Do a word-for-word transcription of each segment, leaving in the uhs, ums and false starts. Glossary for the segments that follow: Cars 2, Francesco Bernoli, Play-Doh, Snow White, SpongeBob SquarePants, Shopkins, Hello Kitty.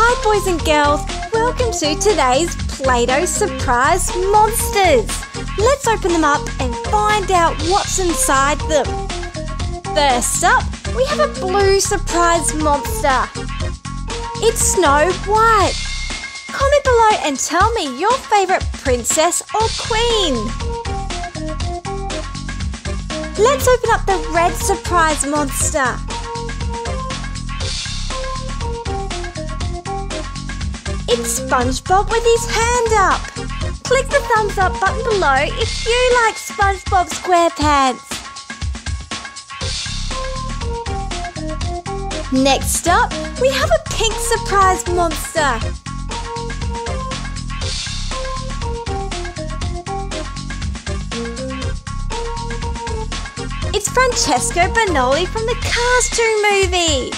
Hi boys and girls, welcome to today's Play-Doh Surprise Monsters. Let's open them up and find out what's inside them. First up, we have a blue surprise monster. It's Snow White. Comment below and tell me your favourite princess or queen. Let's open up the red surprise monster. It's SpongeBob with his hand up. Click the thumbs up button below if you like SpongeBob SquarePants. Next up, we have a pink surprise monster. It's Francesco Bernoli from the Cars two movie.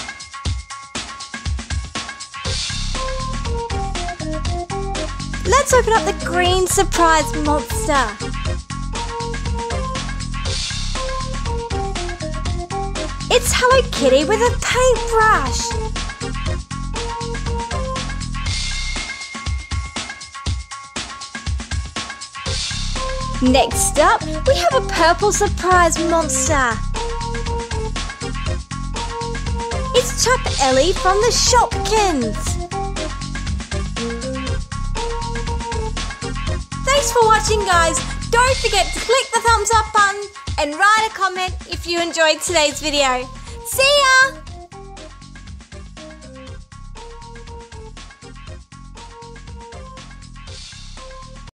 Let's open up the green surprise monster. It's Hello Kitty with a paintbrush. Next up, we have a purple surprise monster. It's Chap Ellie from the Shopkins. Thanks for watching, guys. Don't forget to click the thumbs up button and write a comment if you enjoyed today's video. See ya!